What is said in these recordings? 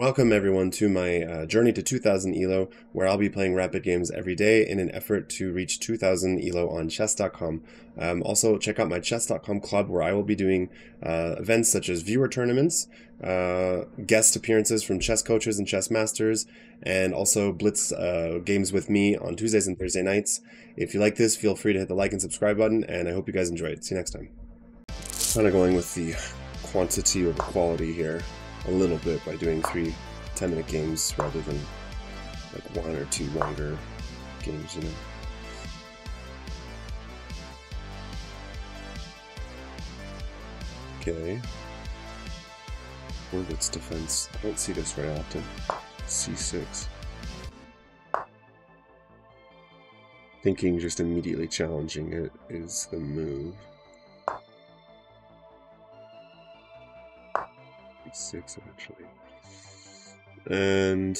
Welcome everyone to my journey to 2000 ELO, where I'll be playing rapid games every day in an effort to reach 2000 ELO on chess.com. Also check out my chess.com club, where I will be doing events such as viewer tournaments, guest appearances from chess coaches and chess masters, and also blitz games with me on Tuesdays and Thursday nights. If you like this, feel free to hit the like and subscribe button, and I hope you guys enjoy it. See you next time. Kind of going with the quantity over quality here a little bit by doing 3 10-minute games rather than like 1 or 2 longer games, you know. Okay. Orbit's defense. I don't see this very often. C6. Thinking just immediately challenging it is the move. 6 eventually, and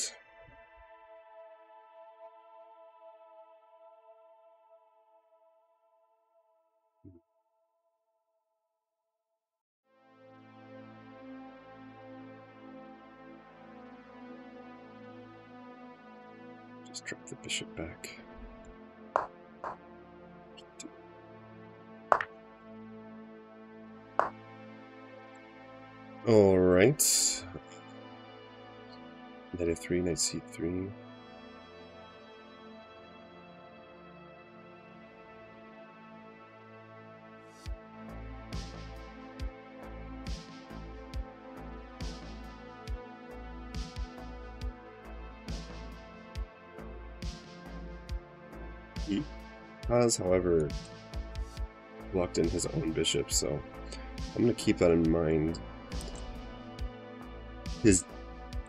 just drop the bishop back. Alright. Knight a3, knight c3. He has, however, locked in his own bishop, so I'm going to keep that in mind.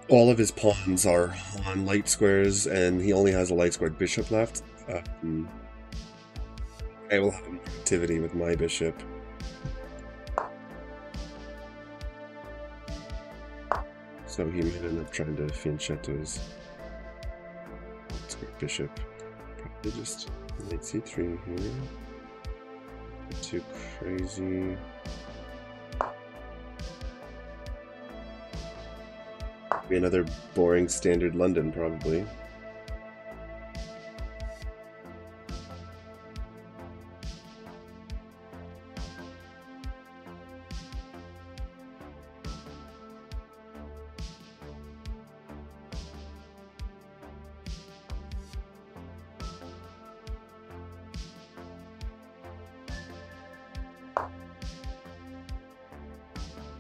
All of his pawns are on light squares, and he only has a light squared bishop left. I will have activity with my bishop. So he might end up trying to fianchetto his light squared bishop. Probably just knight c3 here. Not too crazy. Another boring standard London, probably.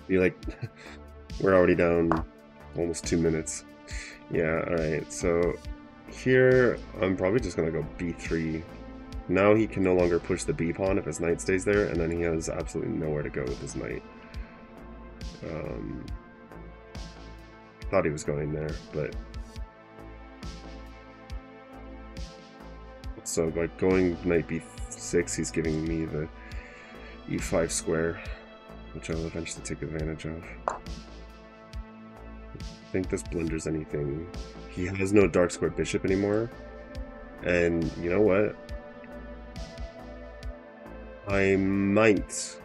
Be like, we're already down almost 2 minutes. Yeah, alright, so here I'm probably just gonna go b3. Now he can no longer push the b pawn if his knight stays there, and then he has absolutely nowhere to go with his knight. Thought he was going there, but so by going knight b6 he's giving me the e5 square, which I'll eventually take advantage of. I think this blunders anything. He has no dark square bishop anymore, and you know what? I might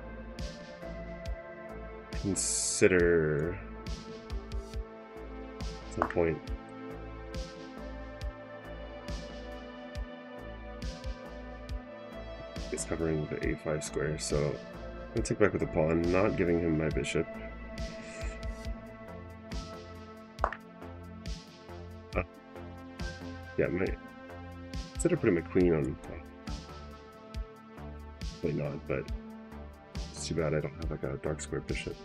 consider at some point discovering the a5 square. So I'm gonna take back with the pawn, not giving him my bishop. Yeah, instead of putting my queen on, probably not, but it's too bad I don't have like a dark square bishop.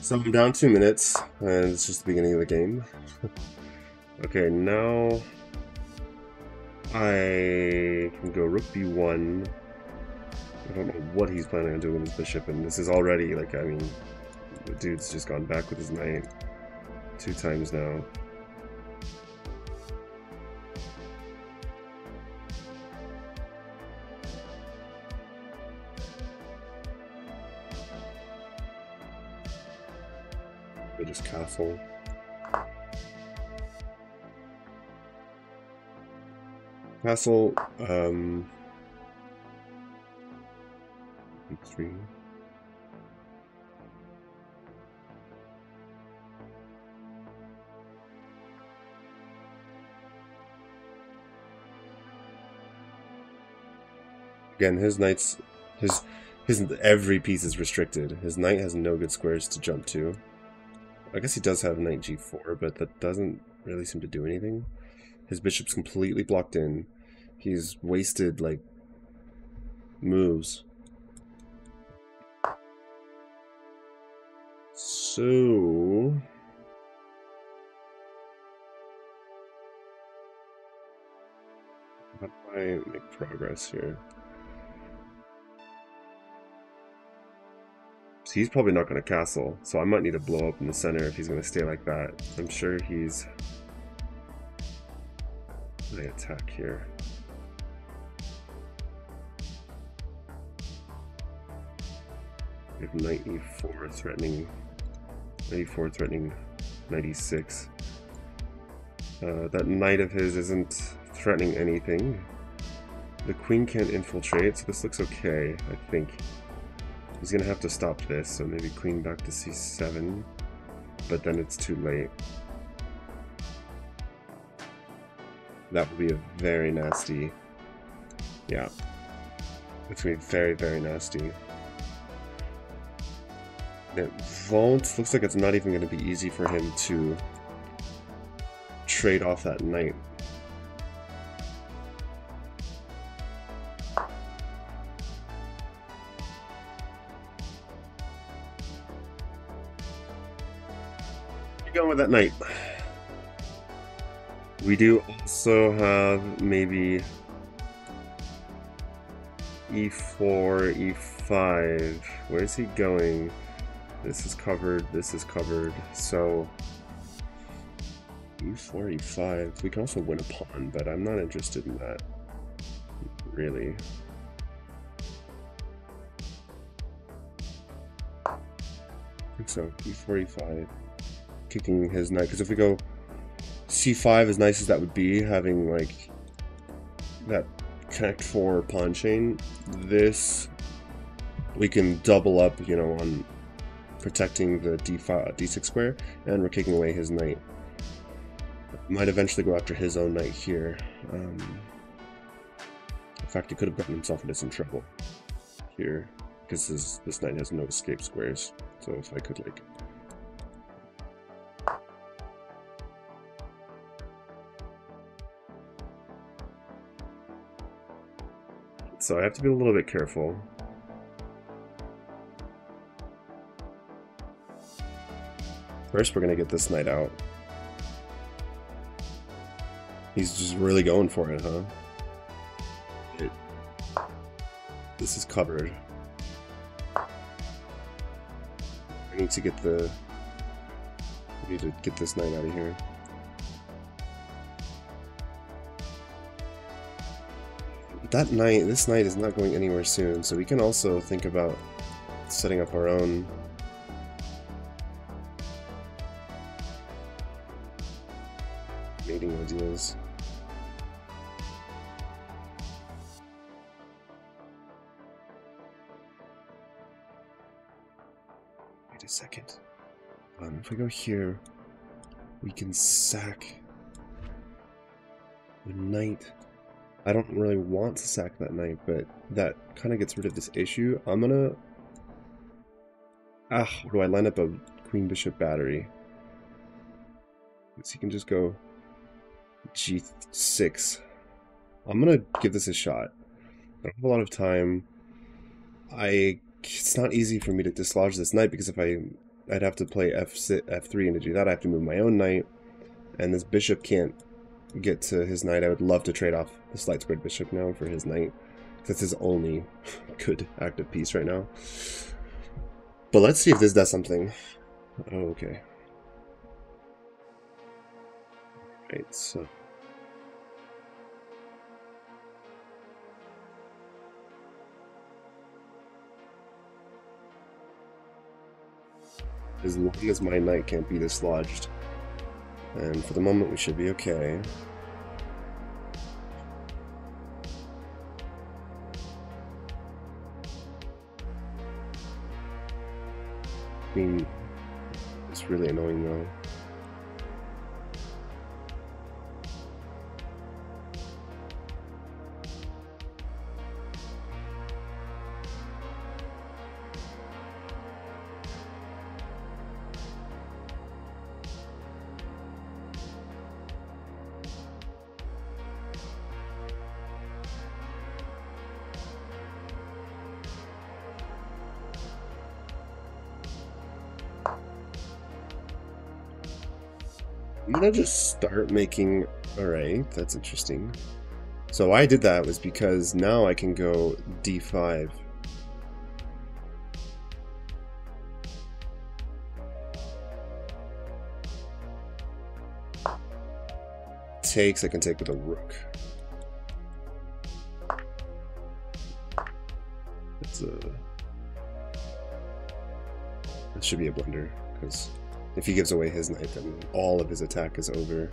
So I'm down 2 minutes, and it's just the beginning of the game. Okay, now I can go rook b1. I don't know what he's planning on doing with his bishop, and this is already, like, I mean, the dude's just gone back with his knight 2 times now. They just castle. Castle, c3. Again, his knight's his every piece is restricted. His knight has no good squares to jump to. I guess he does have knight g4, but that doesn't really seem to do anything. His bishop's completely blocked in. He's wasted like moves. So how do I make progress here? So he's probably not going to castle, so I might need to blow up in the center if he's going to stay like that. I'm sure he's going to attack here. We have knight e4 threatening, knight e4 threatening knight e6. That knight of his isn't threatening anything. The queen can't infiltrate, so this looks okay, I think. He's gonna have to stop this, so maybe queen back to c7, but then it's too late. That would be a very nasty. Yeah. It's gonna be very, very nasty. It won't. Looks like it's not even gonna be easy for him to trade off that knight. Going with that knight. We do also have maybe e4, e5. Where is he going? This is covered, this is covered. So e4, e5. We can also win a pawn, but I'm not interested in that, really. I think so. e4, e5. Kicking his knight, because if we go c5, as nice as that would be, having like that connect four pawn chain, this we can double up, you know, on protecting the d5, d6 square, and we're kicking away his knight. Might eventually go after his own knight here. In fact, he could have gotten himself into some trouble here, because this knight has no escape squares. So if I could like so I have to be a little bit careful. First, we're going to get this knight out. He's just really going for it, huh? This is covered. I need to get this knight out of here. That knight, this knight is not going anywhere soon, so we can also think about setting up our own. Mating ideas. Wait a second. If we go here, we can sack the knight. I don't really want to sack that knight, but that kind of gets rid of this issue. I'm gonna... do I line up a queen-bishop battery? So you can just go g6. I'm gonna give this a shot. I don't have a lot of time. It's not easy for me to dislodge this knight, because if I'd have to play f3, and to do that I have to move my own knight, and this bishop can't get to his knight. I would love to trade off this light squared bishop now for his knight. That's his only good active piece right now. But let's see if this does something. Oh, okay. Alright, so... as long as my knight can't be dislodged. And for the moment, we should be okay. queen. It's really annoying now. I'm gonna just start making... Alright, that's interesting. So why I did that was because now I can go d5. Takes, I can take with a rook. That's a... That should be a blunder, because... If he gives away his knight, then all of his attack is over.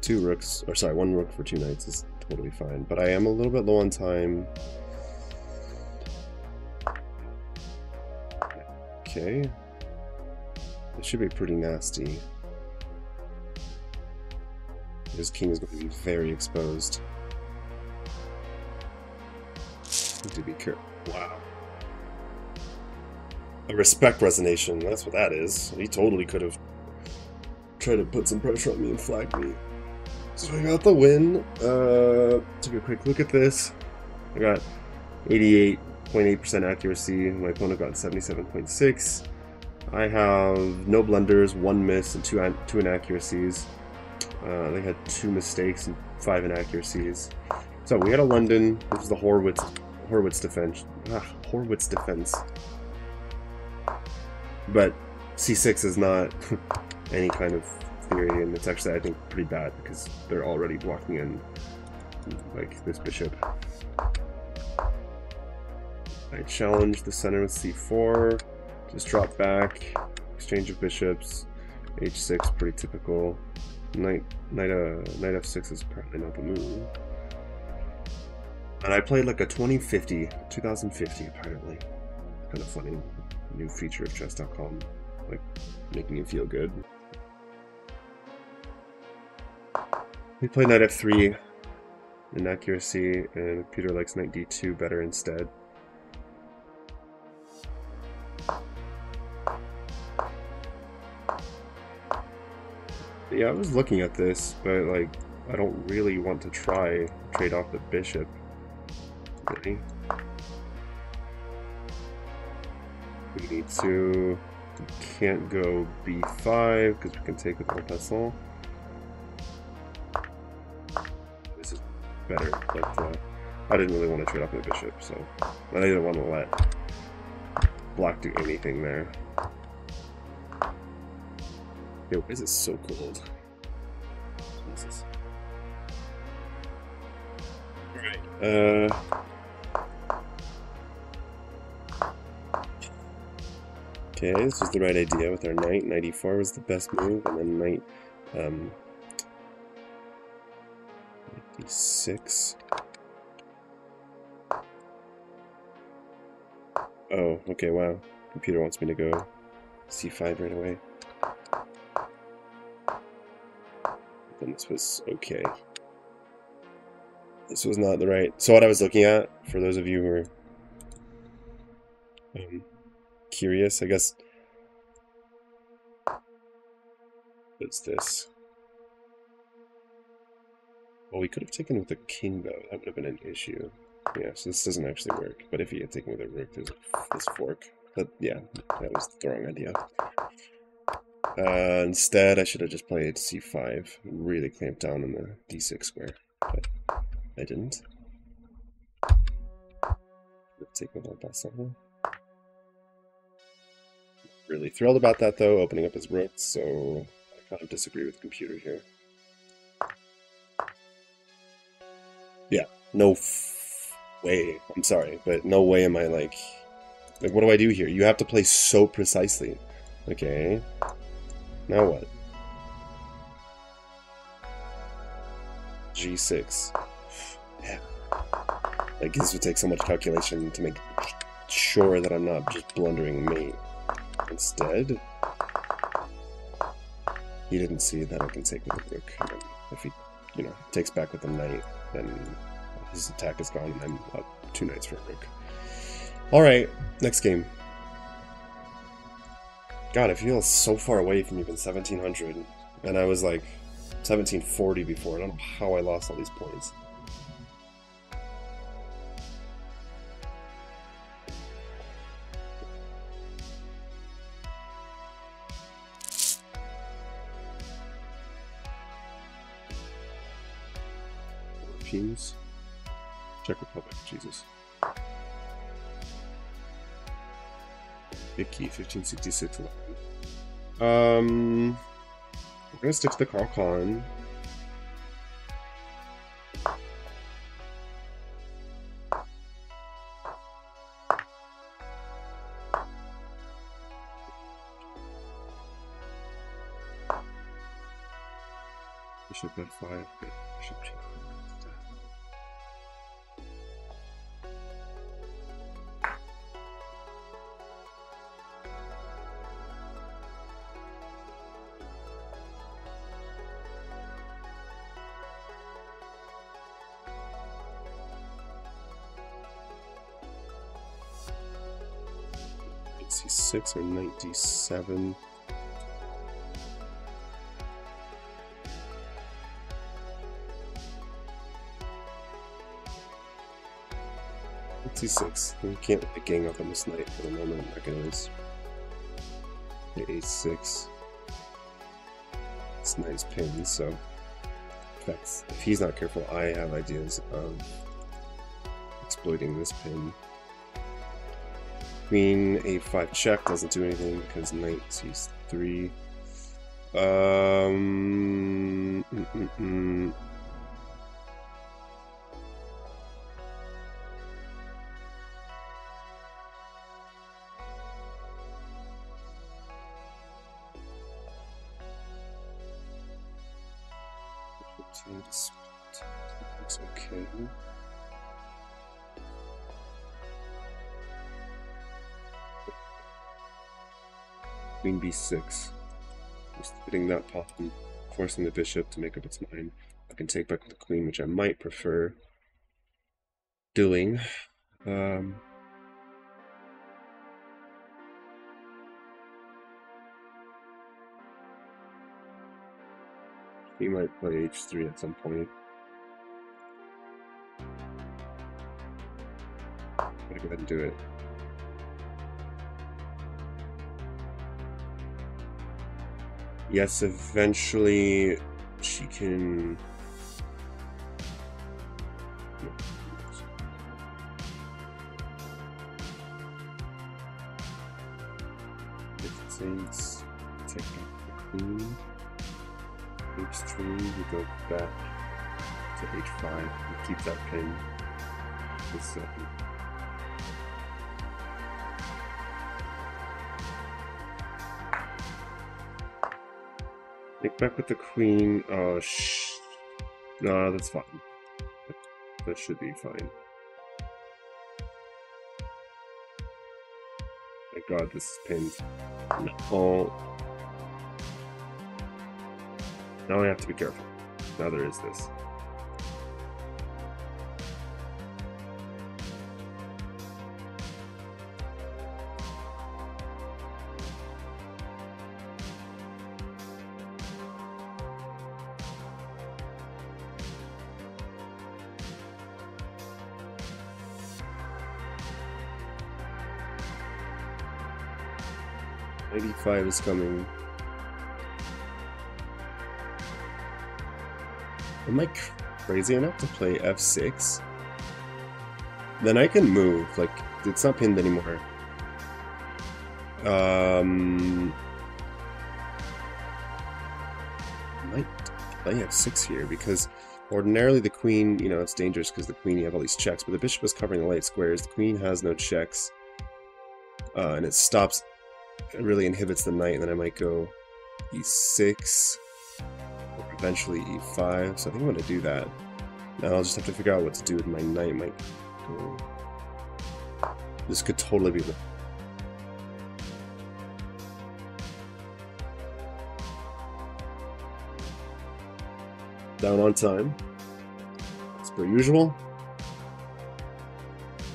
Two rooks, or sorry, one rook for two knights is totally fine. But I am a little bit low on time. Okay. This should be pretty nasty. His king is going to be very exposed. Need to be careful. Wow. A respect resonation, that's what that is. He totally could have tried to put some pressure on me and flag me. So I got the win. Took a quick look at this. I got 88.8% accuracy. My opponent got 77.6. I have no blunders, one miss, and two inaccuracies. They had two mistakes and five inaccuracies. So we had a London. This is the Horwitz defense. Horwitz defense. But c6 is not any kind of theory, and it's actually, I think, pretty bad because they're already blocking in, like, this bishop. I challenge the center with c4, just drop back, exchange of bishops, h6, pretty typical. Knight f6 is apparently not the move. And I played like a 2050 apparently. Kind of funny. New feature of chess.com, like making you feel good. We play knight f3, inaccuracy, and Peter likes knight d2 better instead. Yeah, I was looking at this, but like, I don't really want to trade off the bishop. Really? We need to... We can't go b5 because we can take with Orbit's. This is better, but I didn't really want to trade off my bishop, so I didn't want to let black do anything there. Yo, why is it so cold? Jesus. Alright, okay, this was the right idea with our knight. Knight e4 was the best move, and then knight d6. Oh, okay, wow. Computer wants me to go c5 right away. Then this was okay. This was not the right... So what I was looking at, for those of you who are... curious, I guess. What's this? Well, we could have taken with the king though. That would have been an issue. Yeah, so this doesn't actually work. But if he had taken with a rook, there's this fork. But yeah, that was the wrong idea. Instead, I should have just played c5 and really clamped down on the d6 square. But I didn't. Let's take with a basel. Really thrilled about that though, opening up his rooks, so I kind of disagree with the computer here. Yeah, no way. I'm sorry, but no way am I like what do I do here? You have to play so precisely. Okay. Now what? G6. Yeah. Like, this would take so much calculation to make sure that I'm not just blundering mate. instead. He didn't see that I can take with the rook. And if he, you know, takes back with the knight, then his attack is gone, and I'm up 2 knights for a rook. Alright, next game. God, I feel so far away from even 1700, and I was like 1740 before. I don't know how I lost all these points. Teams. Czech Republic, Jesus. Big key, 1566. We're gonna stick to the Caro-Kann. Bishop f5. Good. Bishop g5. C6 or knight d7. C6. We can't let the gang up on this knight for the moment. I can always hit a6. This knight's pinned, so that's, if he's not careful, I have ideas of exploiting this pin. Queen a5 check doesn't do anything because knight c3. Looks okay. Queen b6. Just hitting that pawn, forcing the bishop to make up its mind. I can take back the queen, which I might prefer doing. He might play h3 at some point. I'm gonna go ahead and do it. Yes, eventually she can. It's take back the queen. H3, we go back to h5. We keep that pin. This take back with the queen. Oh, no, that's fine. That should be fine. Thank God this is pinned. Oh. Now I have to be careful. Now there is this. Knight e5 is coming. Am I crazy enough to play f6? Then I can move. Like, it's not pinned anymore. I might play f6 here because ordinarily the queen, you know, it's dangerous because the queen, you have all these checks, but the bishop is covering the light squares. The queen has no checks, and it stops. It really inhibits the knight, and then I might go e6, or eventually e5, so I think I'm going to do that. Now I'll just have to figure out what to do with my knight. Might go... This could totally be... down on time, as per usual.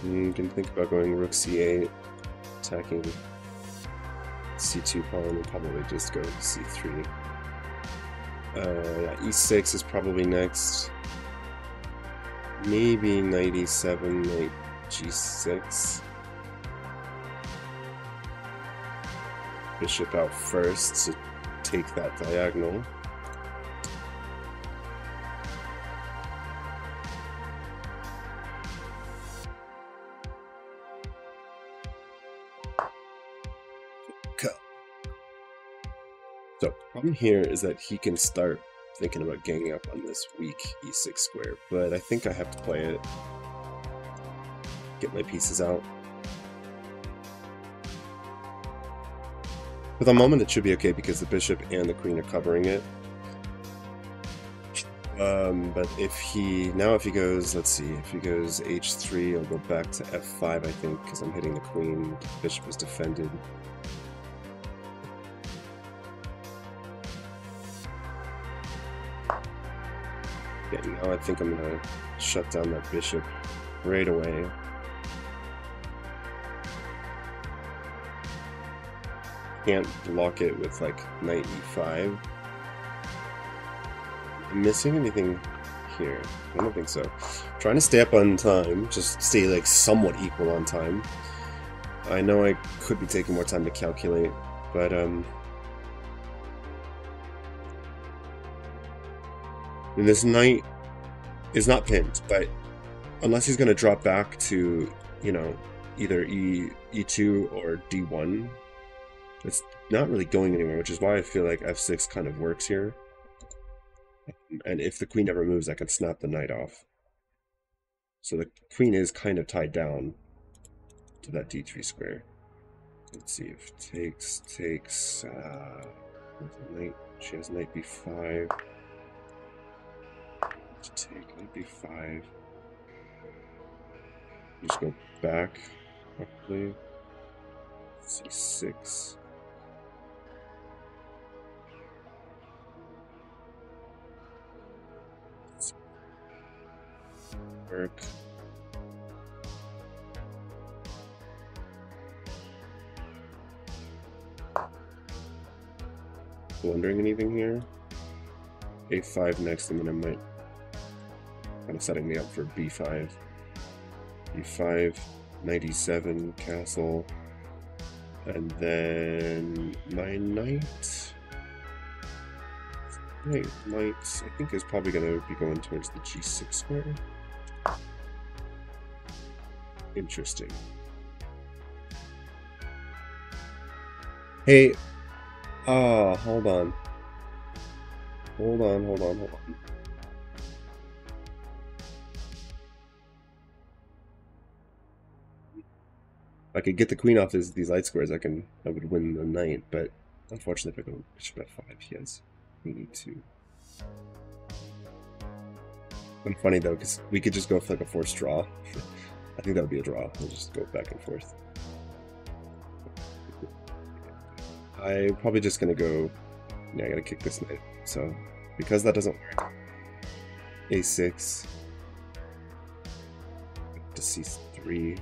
You can think about going rook c8, attacking c2 pawn, and probably just go to c3. Yeah, e6 is probably next. Maybe knight e7, knight g6. Bishop out first to take that diagonal. So, problem here is that he can start thinking about ganging up on this weak e6 square, but I think I have to play it. Get my pieces out. For the moment, it should be okay because the bishop and the queen are covering it. But if he goes, let's see, if he goes h3, he'll go back to f5, I think, because I'm hitting the queen. The bishop is defended. Yeah, now I think I'm going to shut down that bishop right away. Can't block it with, like, knight e5. I'm missing anything here? I don't think so. Trying to stay up on time, just stay, like, somewhat equal on time. I know I could be taking more time to calculate, but, and this knight is not pinned, but unless he's going to drop back to, you know, either e2 or d1, it's not really going anywhere, which is why I feel like f6 kind of works here. And if the queen ever moves, I can snap the knight off. So the queen is kind of tied down to that d3 square. Let's see if takes knight. She has knight b5. To take knight b5. Just go back, probably. c6. Work. Blundering anything here? a5 next, and then I might. Kind of setting me up for b5. b5, knight e7, castle, and then my knight. Knight, I think, is probably going to be going towards the g6 square. Interesting. Hey, hold on. Hold on. I could get the queen off these light squares. I would win the knight, but unfortunately, if I go bishop f5, he has queen e2. I'm funny though, because we could just go for like a forced draw. I think that would be a draw. We'll just go back and forth. I'm probably just gonna go. Yeah, I gotta kick this knight. So because that doesn't work, a6 to c3.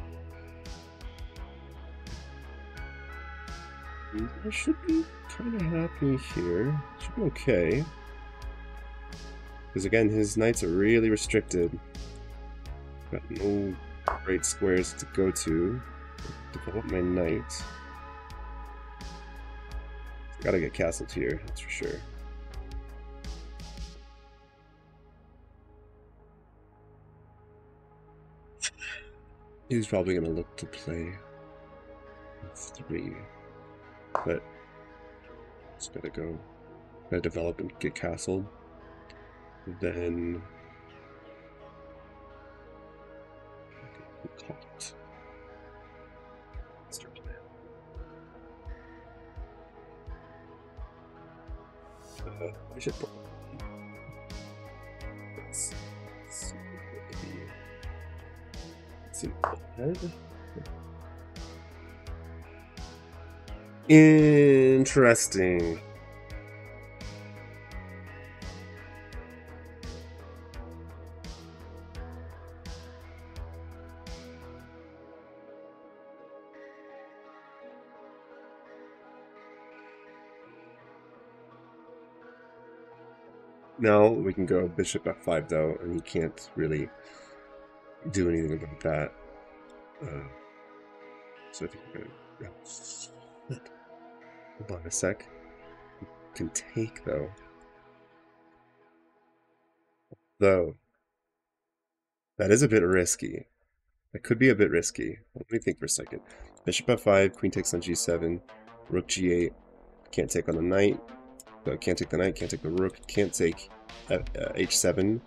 I should be kind of happy here. Should be okay. Because again, his knights are really restricted. Got no great squares to go to. Develop my knight. Gotta get castled here, that's for sure. He's probably gonna look to play f3. But just gotta go. Gotta develop and get castled. Then caught. Master plan. I should put let's see what the head. Interesting. No, we can go bishop f5 though, and he can't really do anything about that. So I think we're gonna. Oh, hold on a sec. We can take though. Though that is a bit risky. That could be a bit risky. Let me think for a second. Bishop f5, queen takes on g7, rook g8. Can't take on the knight. So can't take the knight. Can't take the rook. Can't take h7.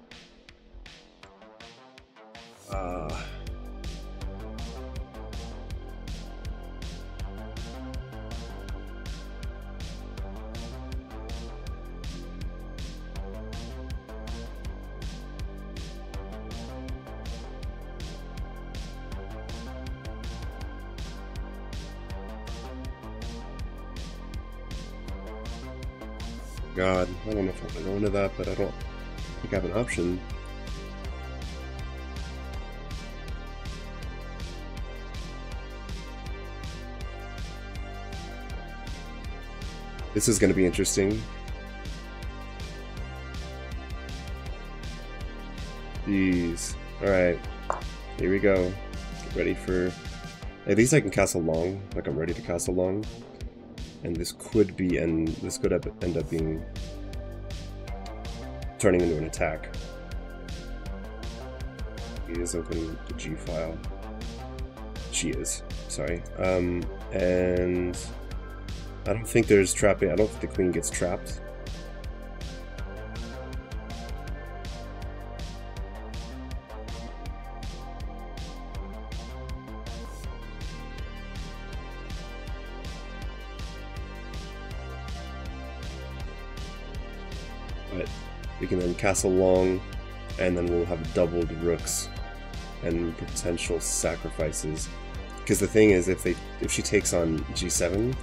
God, I don't know if I'm going to go into that, but I don't think I have an option. This is going to be interesting. Jeez. Alright, here we go. Get ready for... At least I can castle long, like I'm ready to castle long. And this could be, and this could end up being turning into an attack. He is opening the G file. She is, sorry. And I don't think there's trapping. I don't think the queen gets trapped. We can then castle long, and then we'll have doubled rooks and potential sacrifices. Because the thing is, if she takes on g7,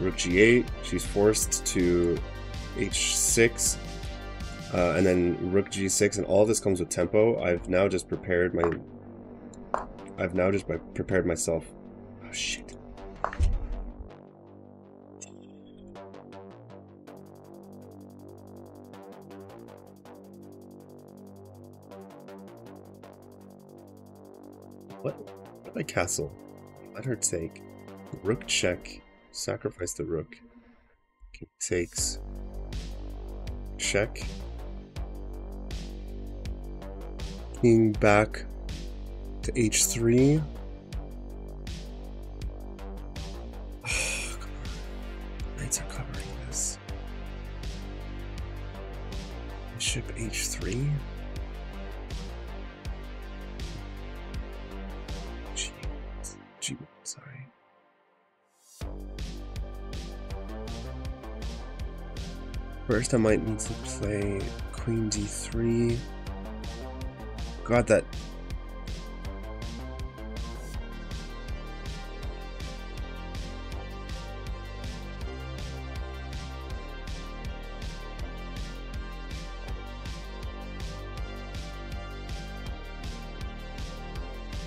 rook g8, she's forced to h6, and then rook g6, and all this comes with tempo. I've now just prepared myself. Oh shit. What did I castle? Let her take. Rook check. Sacrifice the rook. King takes. Check. King back to h3. Oh, come on. Knights are covering this. Bishop h3. Sorry. First I might need to play queen d3. God, that...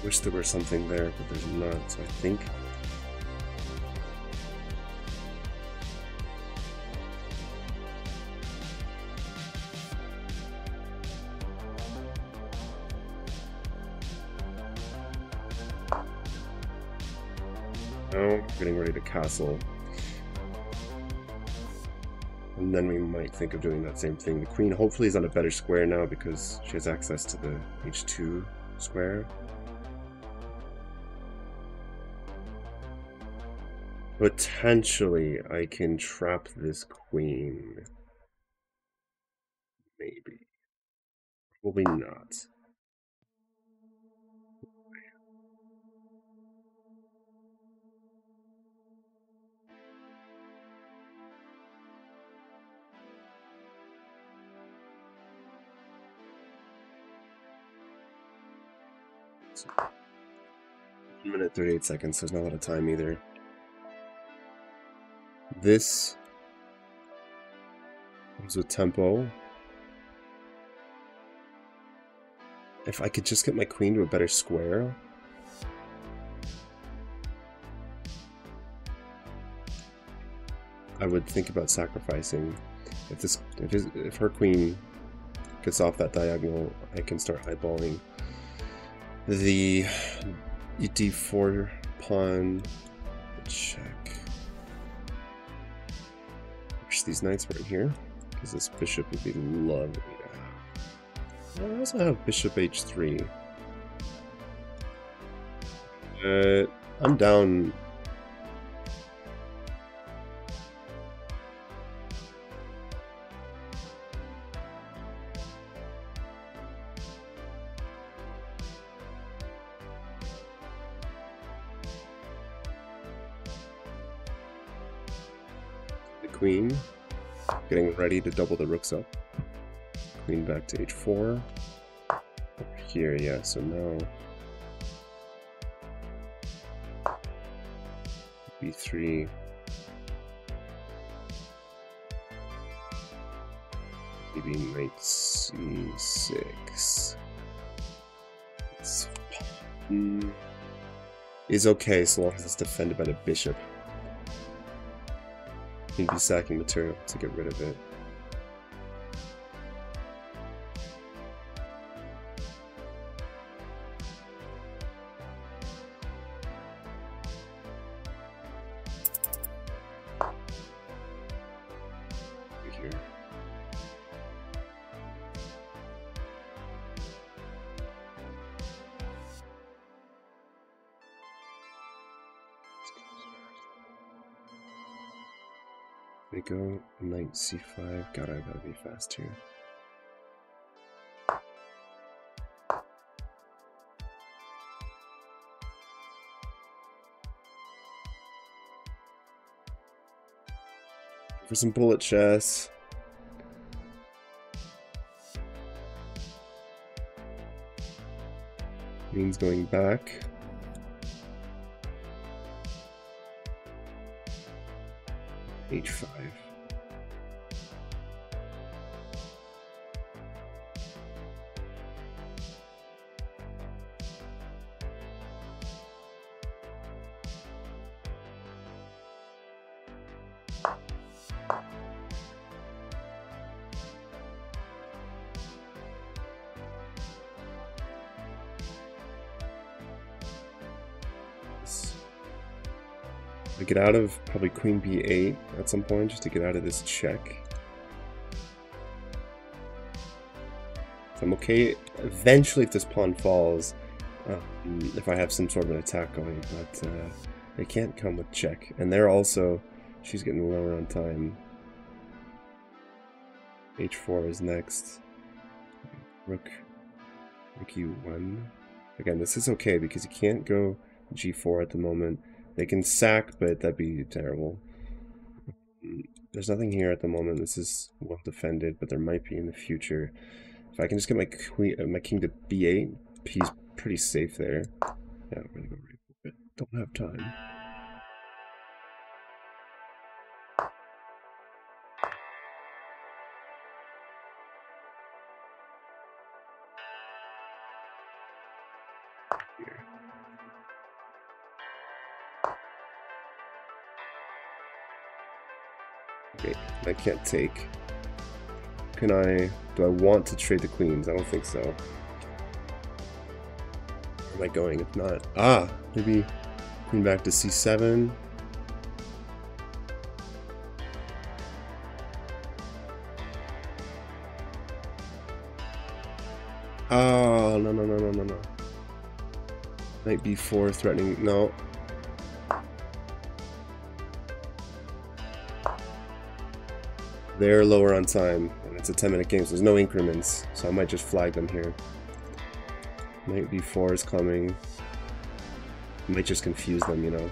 Wish there were something there, but there's not, so I think. No, getting ready to castle. And then we might think of doing that same thing. The queen hopefully is on a better square now because she has access to the h2 square. Potentially, I can trap this queen. Maybe. Probably not. So, 1 minute 38 seconds. So there's not a lot of time either. This comes with tempo. If I could just get my queen to a better square. I would think about sacrificing. If her queen gets off that diagonal, I can start eyeballing the d4 pawn check. Wish these knights weren't here, because this bishop would be lovely. I also have bishop h3. I'm down. The queen, getting ready to double the rooks up. Queen back to h4. Over here, yeah, so now b3. Maybe knight c6. It's okay so long as it's defended by the bishop. You'd be sacking material to get rid of it. They go knight c5. God, I gotta be fast here. For some bullet chess. Queen's going back. h5. I get out of probably queen b8 at some point, just to get out of this check. So I'm okay eventually if this pawn falls, if I have some sort of an attack going, but they can't come with check. And they're also, she's getting lower on time. h4 is next. Rook, rook e1. Again, this is okay because you can't go g4 at the moment. They can sack, but that'd be terrible. There's nothing here at the moment. This is well defended, but there might be in the future. If I can just get my queen, my king to b8, he's pretty safe there. Yeah, we're gonna go right for it. Don't have time. Okay, I can't take. Can I? Do I want to trade the queens? I don't think so. Where am I going? If not, maybe queen back to c7. Oh no. Knight b4 threatening. No. They're lower on time, and it's a 10-minute game, so there's no increments, so I might just flag them here. Knight b4 is coming. I might just confuse them, you know.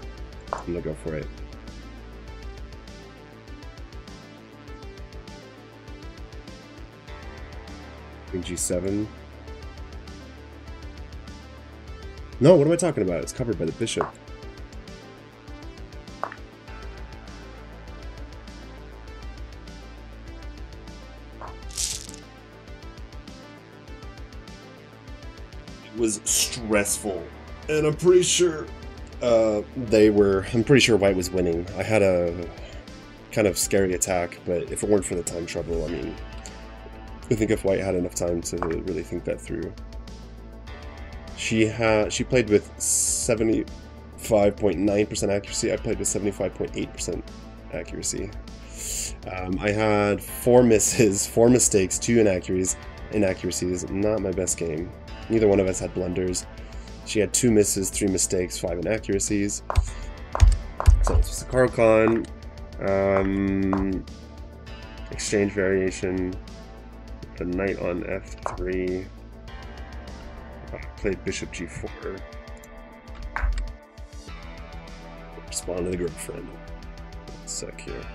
I'm gonna go for it. Queen g7. No, what am I talking about? It's covered by the bishop. Was stressful, and I'm pretty sure I'm pretty sure white was winning. I had a kind of scary attack, but if it weren't for the time trouble, I mean, I think if White had enough time to really think that through. She played with 75.9% accuracy. I played with 75.8% accuracy. I had 4 misses, 4 mistakes, 2 inaccuracies. Not my best game. Neither one of us had blunders. She had 2 misses, 3 mistakes, 5 inaccuracies. So it's just a Caro-Kann, exchange variation, the knight on f3, played bishop g4, respond to the girlfriend. One sec here.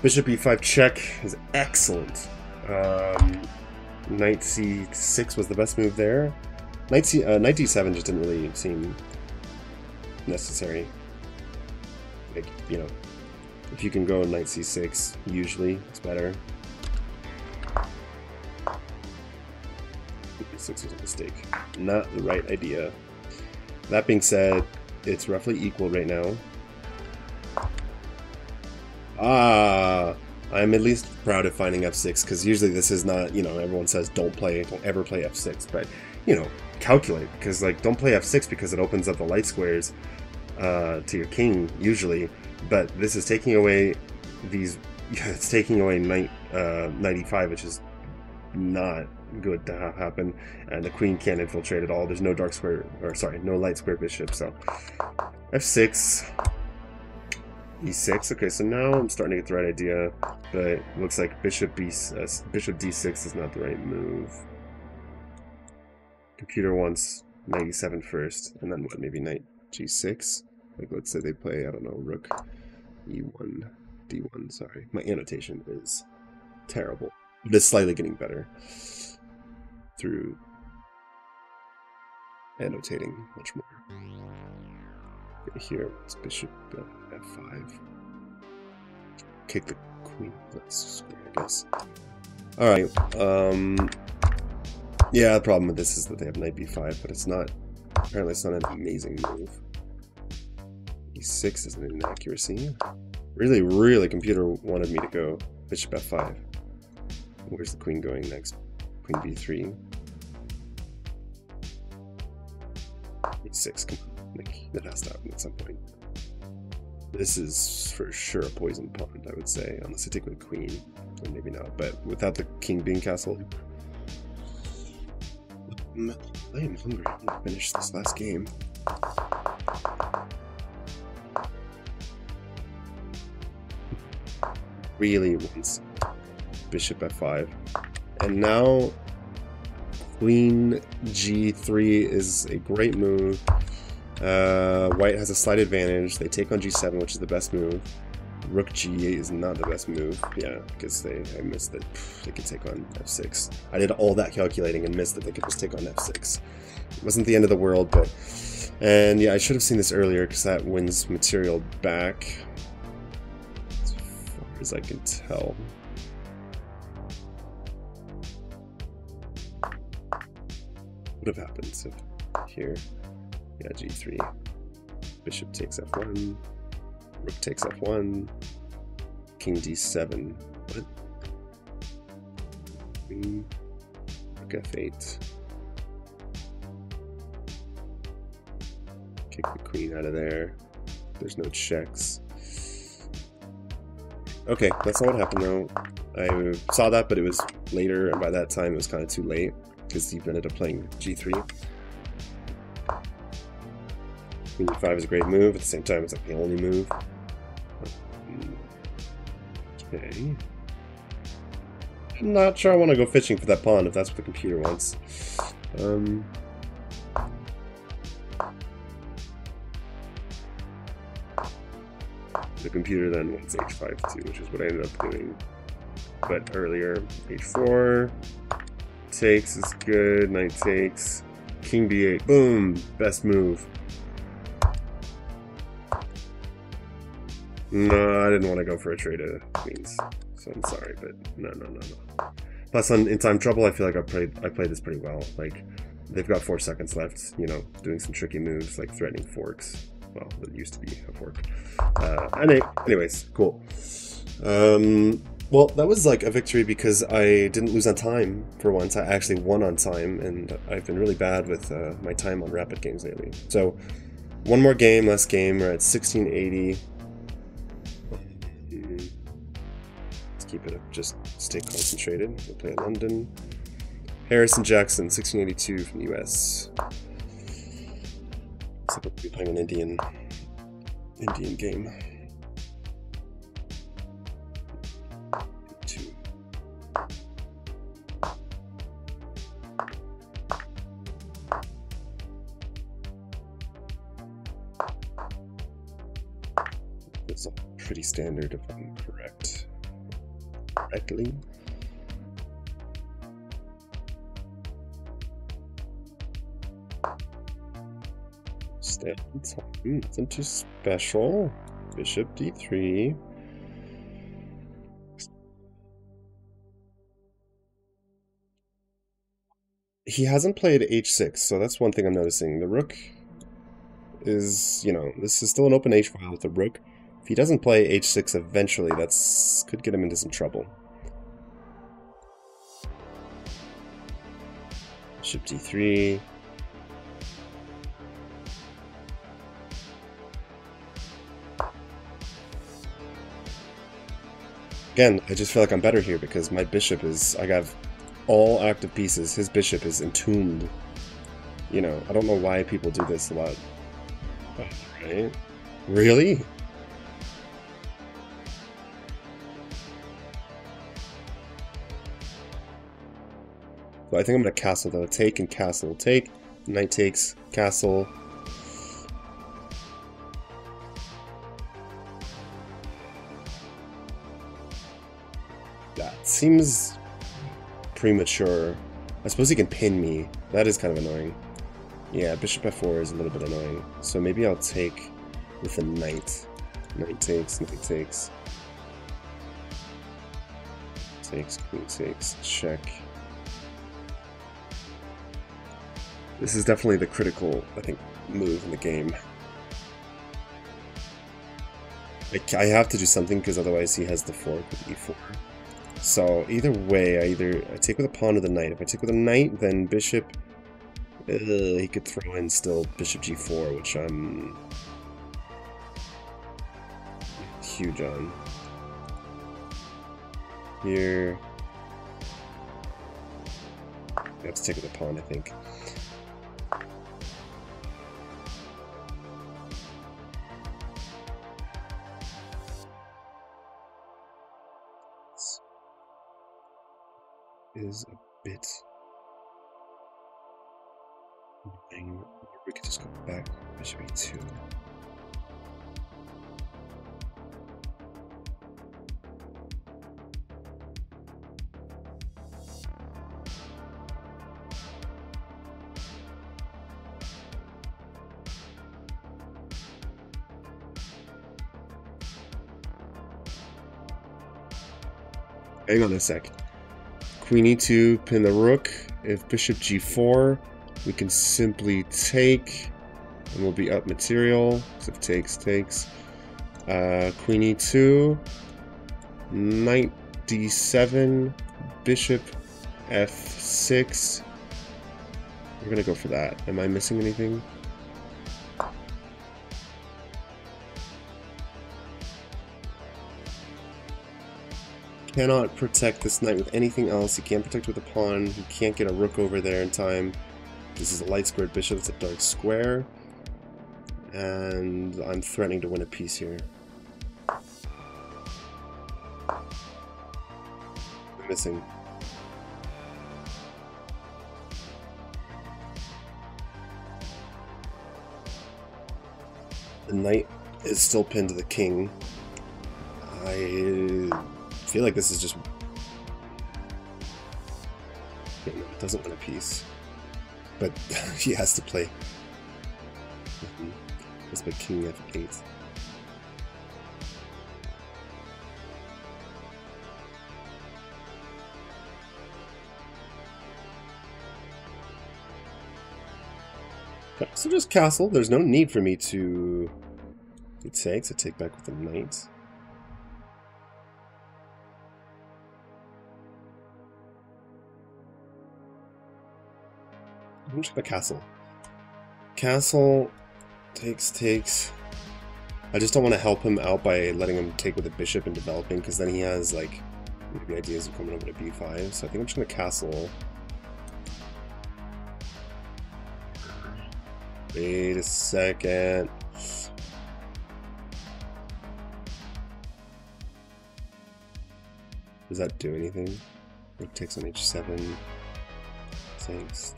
Bishop e5 check is excellent. Knight c6 was the best move there. Knight d7 just didn't really seem necessary. Like, you know, if you can go knight c6, usually it's better. d6 was a mistake. Not the right idea. That being said, it's roughly equal right now. Ah, I'm at least proud of finding f6, because usually this is not, you know, everyone says don't ever play f6, but, you know, calculate, because, like, don't play f6 because it opens up the light squares to your king, usually, but this is taking away these, it's taking away knight e5, which is not good to have happen, and the queen can't infiltrate at all. There's no dark square, or sorry, no light square bishop, so f6. e6. Okay, so now I'm starting to get the right idea, but it looks like bishop d6 is not the right move. Computer wants knight e7 first, and then what? Maybe knight g6. Like, let's say they play, I don't know, rook e1, d1. Sorry, my annotation is terrible. It is slightly getting better through annotating much more. Here it's bishop f5, kick the queen, let's square, I guess. All right, yeah, the problem with this is that they have knight b5, but it's not, apparently it's not an amazing move. e6 is an inaccuracy. Really computer wanted me to go bishop f5. Where's the queen going next? Queen b3, e6, come on. Like, that has to happen at some point. This is for sure a poison pawn, I would say, unless I take with queen, or maybe not. But without the king being castled, I am hungry. I'm gonna finish this last game. Really wants bishop f5, and now queen g3 is a great move. White has a slight advantage. They take on g7, which is the best move. Rook g8 is not the best move. Yeah, because I missed that they could take on f6. I did all that calculating and missed that they could just take on f6. It wasn't the end of the world, but... And yeah, I should have seen this earlier, because that wins material back, as far as I can tell. What would have happened so here? Yeah, g3. Bishop takes f1. Rook takes f1. King d7. What? Queen. Rook f8. Kick the queen out of there. There's no checks. Okay, that's not what happened though. I saw that, but it was later, and by that time it was kind of too late, because he ended up playing g3. Queen e5 is a great move. At the same time, it's like the only move. Okay. I'm not sure I want to go fishing for that pawn if that's what the computer wants. The computer then wants h5 too, which is what I ended up doing. but earlier. H4 takes is good. Knight takes. King B8. Boom. Best move. No, I didn't want to go for a trade of queens, so I'm sorry, but no. Plus, in Time Trouble, I feel like I played this pretty well. Like, they've got 4 seconds left, you know, doing some tricky moves, like threatening forks. Well, it used to be a fork. Anyways, cool. Well, that was like a victory because I didn't lose on time for once. I actually won on time, and I've been really bad with my time on rapid games lately. So, one more game, last game, we're at 1680. Keep it up, just stay concentrated. We'll play at London. Harrison Jackson, 1682 from the US. So we'll be playing an Indian game. 2. It's all pretty standard if I'm correct. Correctly. Stay on time. Nothing too special. Bishop d3. He hasn't played h6, so that's one thing I'm noticing. The rook is, you know, this is still an open h file with the rook. If he doesn't play h6 eventually, that's could get him into some trouble. Bishop d3. Again, I just feel like I'm better here because my bishop is, I have all active pieces, his bishop is entombed. You know, I don't know why people do this a lot. Right? Really? So I think I'm going to castle though. Take and castle. Take. Knight takes. Castle. That seems premature. I suppose he can pin me. That is kind of annoying. Yeah, bishop f4 is a little bit annoying. So maybe I'll take with a knight. Knight takes. Knight takes. Takes. Queen takes. Check. This is definitely the critical, I think, move in the game. I have to do something because otherwise he has the fork with e4. So either way, I take with a pawn or the knight. If I take with a knight, then bishop, he could throw in still bishop g4, which I'm huge on. Here, I have to take with a pawn, I think. Is a bit annoying. We could just go back. Bishop e2. Hang on a sec. Queen e2, pin the rook. If bishop g4, we can simply take, and we'll be up material. So if takes. Queen e2, knight d7, bishop f6. We're gonna go for that. Am I missing anything? Cannot protect this knight with anything else. He can't protect with a pawn. He can't get a rook over there in time. This is a light squared bishop. It's a dark square. And I'm threatening to win a piece here. I'm missing. The knight is still pinned to the king. I feel like this is just doesn't want a piece, but he has to play. Let's play king f8. So just castle. There's no need for me to. He takes. I take back with the knight. I'm just gonna castle. Castle takes. I just don't want to help him out by letting him take with the bishop and developing, because then he has like maybe ideas of coming over to b5. So I think I'm just gonna castle. Wait a second. Does that do anything? It takes on h7. Takes.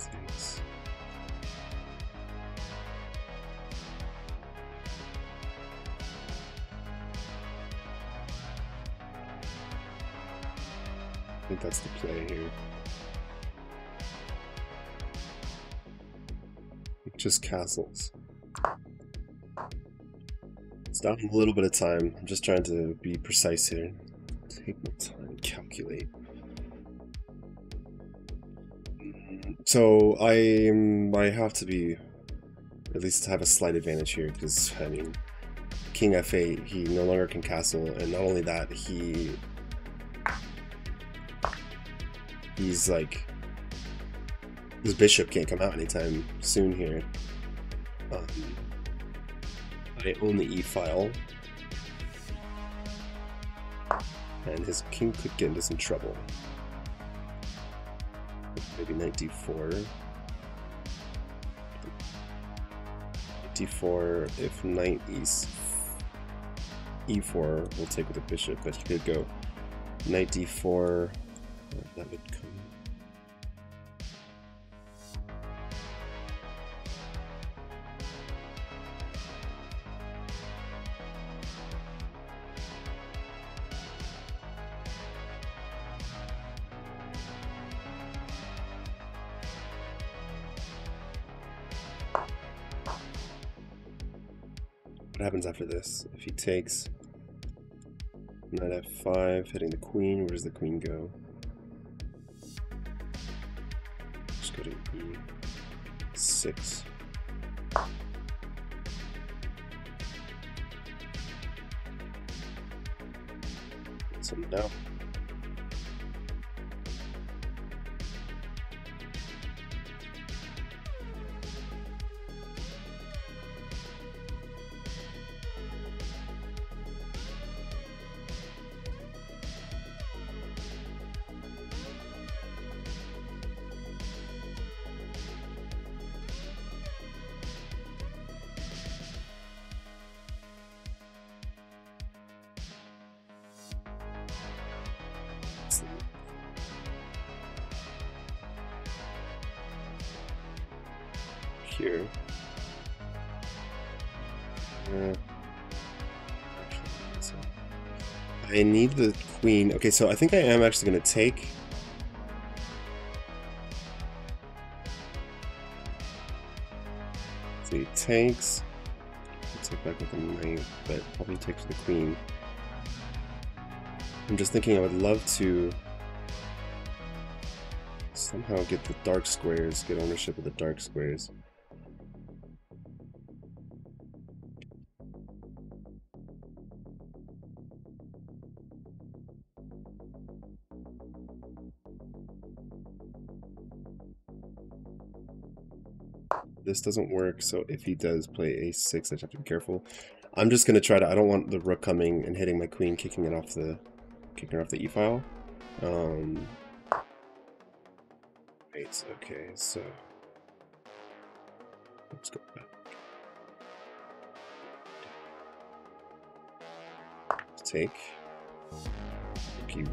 I think that's the play here. Just castles. It's down a little bit of time. I'm just trying to be precise here. Take my time, calculate. So I have to be at least have a slight advantage here, because I mean, king f8. He no longer can castle, and not only that, he's like. This bishop can't come out anytime soon here. I own the e-file. And his king could get into some trouble. Maybe knight d4. d4, if knight e4, we'll take with the bishop, but he could go knight d4. That would come. What happens after this? If he takes knight f5, hitting the queen, where does the queen go? Just go to e6. So now. Here. I need the queen. Okay, so I think I am actually going to take. So he takes. I'll take back with the knight, but probably takes the queen. I'm just thinking I would love to somehow get the dark squares, get ownership of the dark squares. This doesn't work, so if he does play a6, I just have to be careful. I'm just gonna try to. I don't want the rook coming and hitting my queen, kicking her off the e-file. Right. Okay. So let's go back. Take. Okay.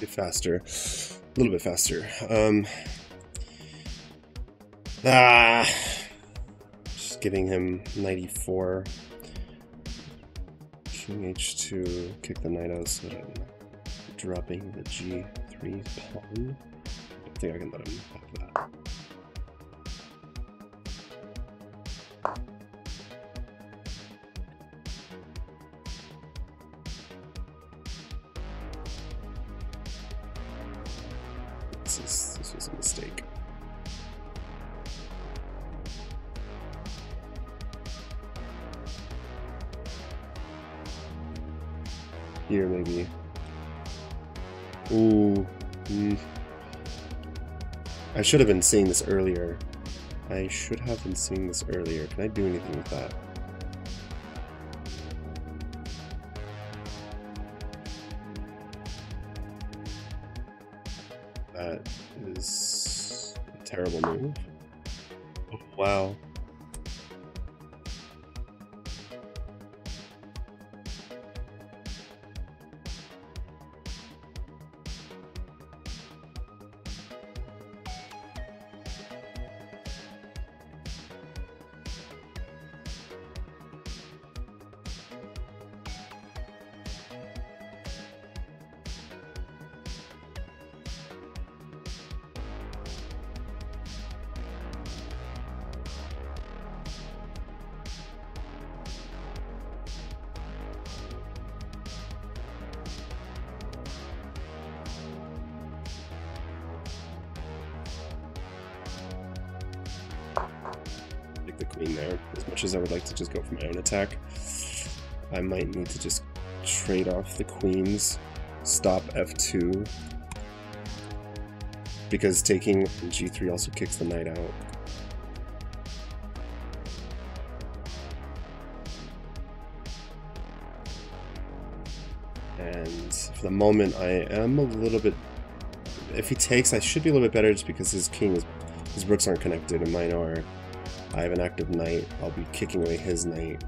bit faster. A little bit faster. Just giving him 94. King h2, kick the knight out so that I'm dropping the g3 pawn. I don't think I can let him have that. This was a mistake. Here, maybe. Ooh. Mm. I should have been seeing this earlier. Can I do anything with that? That is a terrible move. Oh, wow. The queen there. As much as I would like to just go for my own attack, I might need to just trade off the queens, stop f2, because taking g3 also kicks the knight out. And for the moment I am a little bit... if he takes, I should be a little bit better just because his king is... his rooks aren't connected and mine are. I have an active knight, I'll be kicking away his knight.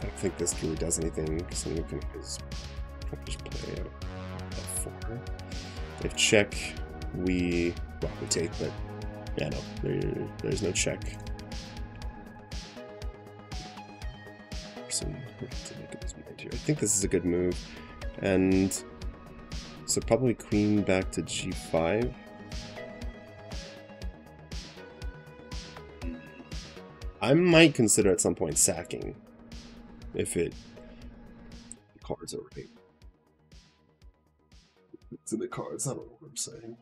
I don't think this really does anything, because then you can just play f4. If check, we take, but yeah, no, there's no check. So we have to make up his mind here. I think this is a good move, and so probably queen back to g5. I might consider at some point sacking, if the cards are right. It's in the cards, I don't know what I'm saying.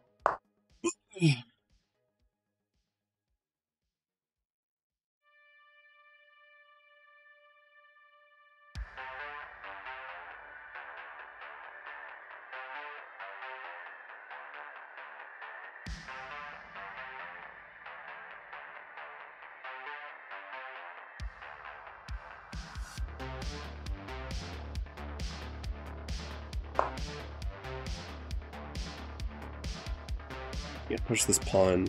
Yeah, push this pawn.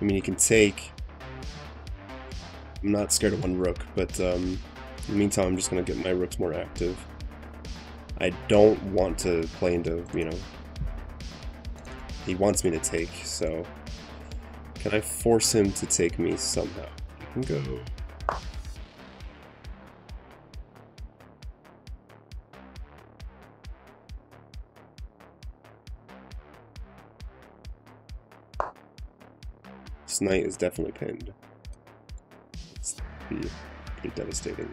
I mean, you can take. I'm not scared of one rook, but in the meantime, I'm just gonna get my rooks more active. I don't want to play into, you know. He wants me to take, so can I force him to take me somehow? I can go. This knight is definitely pinned. It's pretty devastating.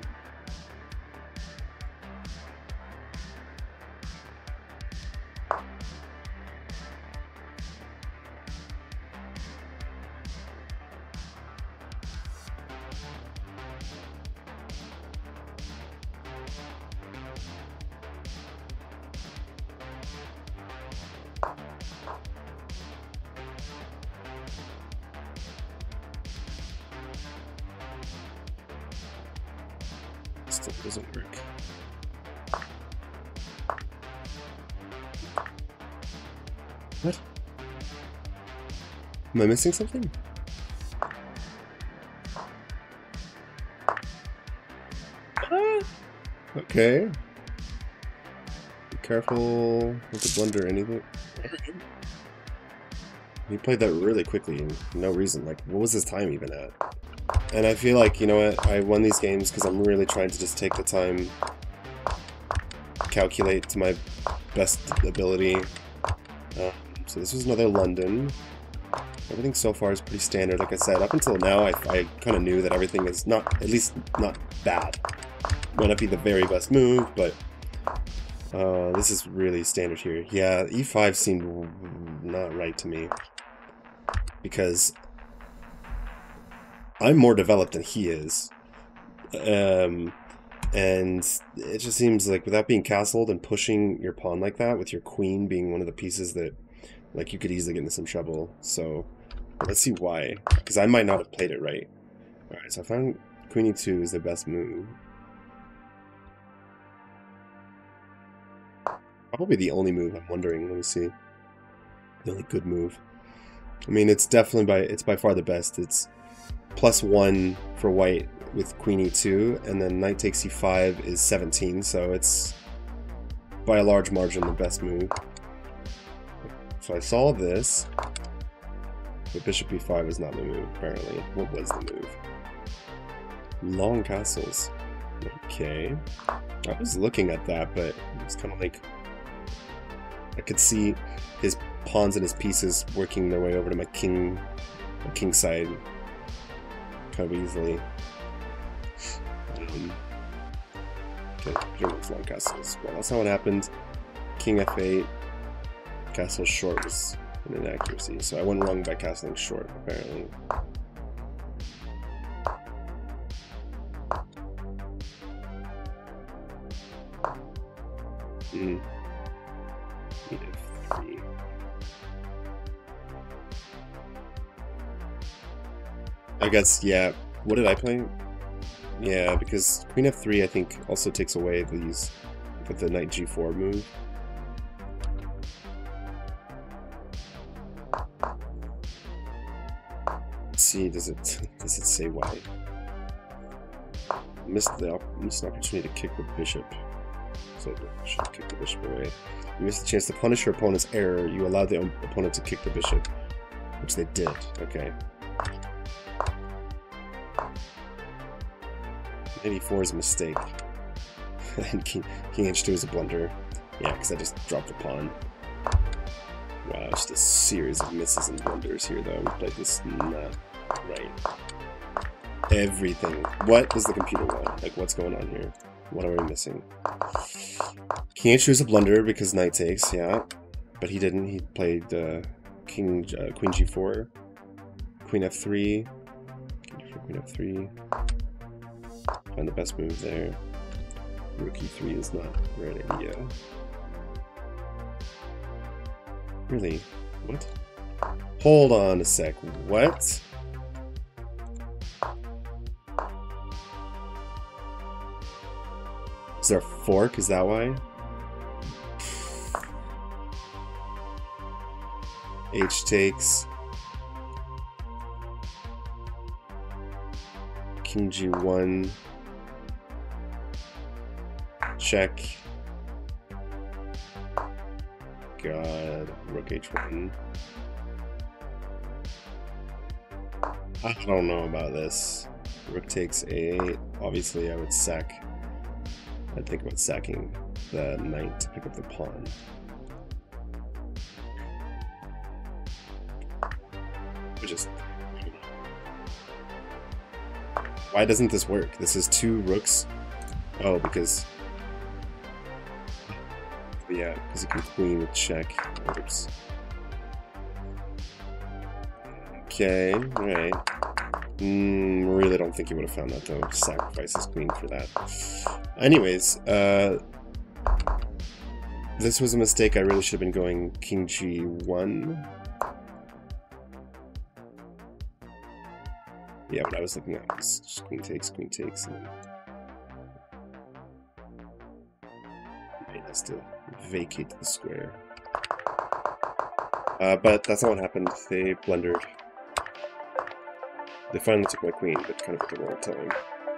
Still doesn't work. What? Am I missing something? Okay. Careful not to blunder anything. He played that really quickly, no reason. Like, what was his time even at? And I feel like, you know what, I won these games because I'm really trying to just take the time, calculate to my best ability. So this was another London. Everything so far is pretty standard. Like I said, up until now, I kind of knew that everything is not, at least not bad. Might not be the very best move, but this is really standard here. Yeah, e5 seemed not right to me because I'm more developed than he is, and it just seems like without being castled and pushing your pawn like that, with your queen being one of the pieces that, like, you could easily get into some trouble. So let's see why, because I might not have played it right. All right, so I found queen e2 is the best move. Probably the only move. I'm wondering. Let me see. The only good move. I mean, it's definitely it's by far the best. It's +1 for white with queen e2, and then knight takes e5 is 17. So it's by a large margin the best move. So I saw this, but bishop e5 is not the move. Apparently, what was the move? Long castles. Okay, I was looking at that, but it's kind of like, I could see his pawns and his pieces working their way over to my king side, kind of easily. Okay, long castles. Well, that's not what happened. King f8, castle short was an inaccuracy, so I went wrong by castling short, apparently. Mm. F3. I guess, yeah, what did I play? Yeah, because queen f3 I think also takes away these with the knight g4 move. Let's see, does it say why? Missed an opportunity to kick the bishop. So I should kick the bishop away. You missed the chance to punish your opponent's error. You allowed the opponent to kick the bishop, which they did. Okay. Knight e4 is a mistake. And king h2 is a blunder. Yeah, because I just dropped the pawn. Wow, just a series of misses and blunders here, though. We played this not right. Everything. What does the computer want? Like, what's going on here? What are we missing? King h2 is a blunder because knight takes, yeah. But he didn't. He played queen g4, queen f3, queen f3. Found the best move there. Rook e3 is not a great idea. Really? What? Hold on a sec. What? Is there a fork? Is that why? H takes. King G1. Check. God. Rook H1. I don't know about this. Rook takes A8. Obviously, I would sack. I think about sacking the knight to pick up the pawn. Just, why doesn't this work? This is two rooks. Oh, because yeah, because you can queen with check. Oops. Okay, all right. Really don't think you would have found that, though. Sacrifice his queen for that. Anyways, this was a mistake. I really should have been going king g1. Yeah, what I was looking at was just queen takes, and then it has to vacate the square. But that's not what happened. They blundered. They finally took my queen, but kind of at the wrong time.